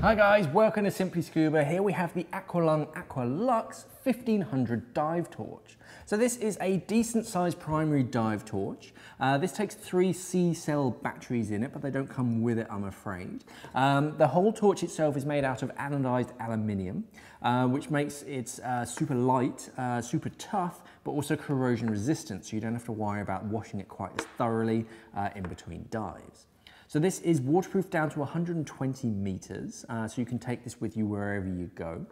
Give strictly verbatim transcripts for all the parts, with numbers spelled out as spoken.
Hi guys, welcome to Simply Scuba. Here we have the Aqua Lung Aqualux fifteen hundred dive torch. So this is a decent sized primary dive torch. Uh, this takes three C-cell batteries in it, but they don't come with it, I'm afraid. Um, the whole torch itself is made out of anodized aluminium, uh, which makes it uh, super light, uh, super tough, but also corrosion resistant, so you don't have to worry about washing it quite as thoroughly uh, in between dives. So this is waterproof down to one hundred twenty meters, uh, so you can take this with you wherever you go.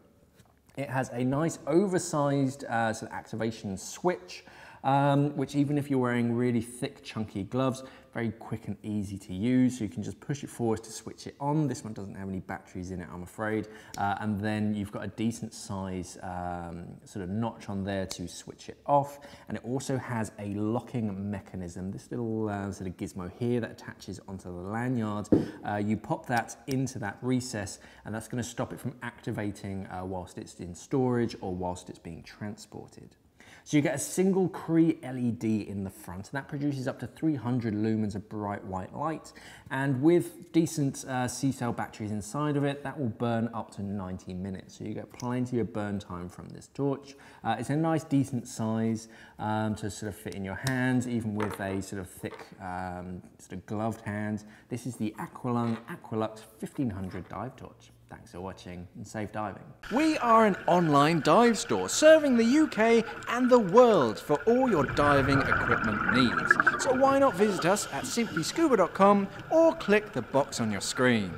It has a nice oversized uh, sort of activation switch, um, which even if you're wearing really thick, chunky gloves, very quick and easy to use, so you can just push it forward to switch it on. This one doesn't have any batteries in it, I'm afraid, uh, and then you've got a decent size um, sort of notch on there to switch it off, and it also has a locking mechanism, this little uh, sort of gizmo here that attaches onto the lanyard. Uh, you pop that into that recess, and that's going to stop it from activating uh, whilst it's in storage or whilst it's being transported. So you get a single Cree L E D in the front, and that produces up to three hundred lumens of bright white light. And with decent uh, C-cell batteries inside of it, that will burn up to ninety minutes. So you get plenty of burn time from this torch. Uh, it's a nice, decent size um, to sort of fit in your hands, even with a sort of thick, um, sort of gloved hand. This is the Aqua Lung Aqualux fifteen hundred dive torch. Thanks for watching, and safe diving. We are an online dive store serving the U K and the world for all your diving equipment needs. So why not visit us at simply scuba dot com or click the box on your screen.